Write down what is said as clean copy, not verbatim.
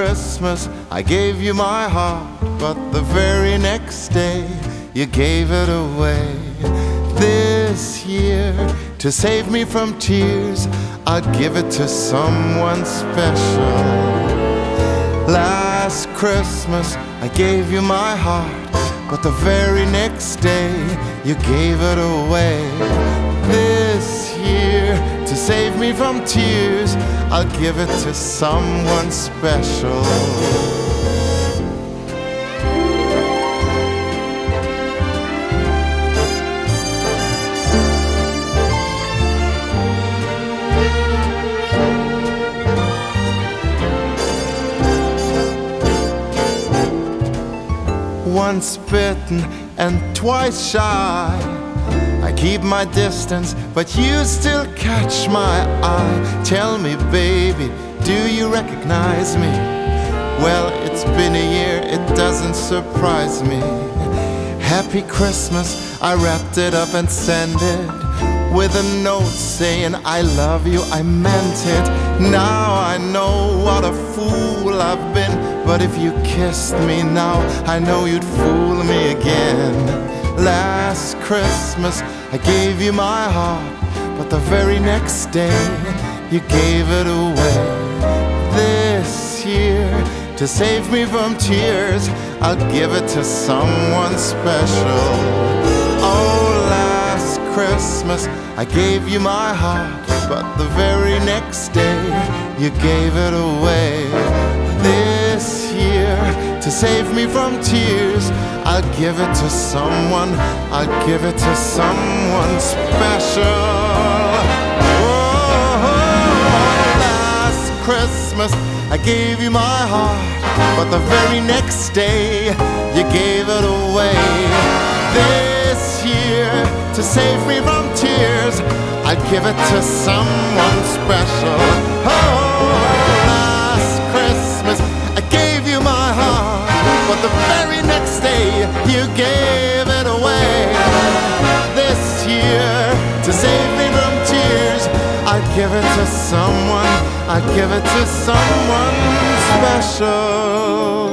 Christmas I gave you my heart, but the very next day you gave it away. This year, to save me from tears, I'd give it to someone special. Last Christmas I gave you my heart, but the very next day you gave it away. This year, to save me from tears, I'll give it to someone special. Once bitten and twice shy, I keep my distance, but you still catch my eye. Tell me, baby, do you recognize me? Well, it's been a year, it doesn't surprise me. Happy Christmas, I wrapped it up and sent it with a note saying I love you, I meant it. Now I know what a fool I've been, but if you kissed me now, I know you'd fool me again. Last Christmas, I gave you my heart, but the very next day, you gave it away. This year, to save me from tears, I'll give it to someone special. Oh, last Christmas, I gave you my heart, but the very next day, you gave it away. This year, to save me from tears, I'll give it to someone, I'll give it to someone special. Oh, last Christmas, I gave you my heart, but the very next day, you gave it away. This year, to save me from tears, I'll give it to someone special. Oh, I gave you my heart, but the very next day you gave it away. This year, to save me from tears, I'd give it to someone, I'd give it to someone special.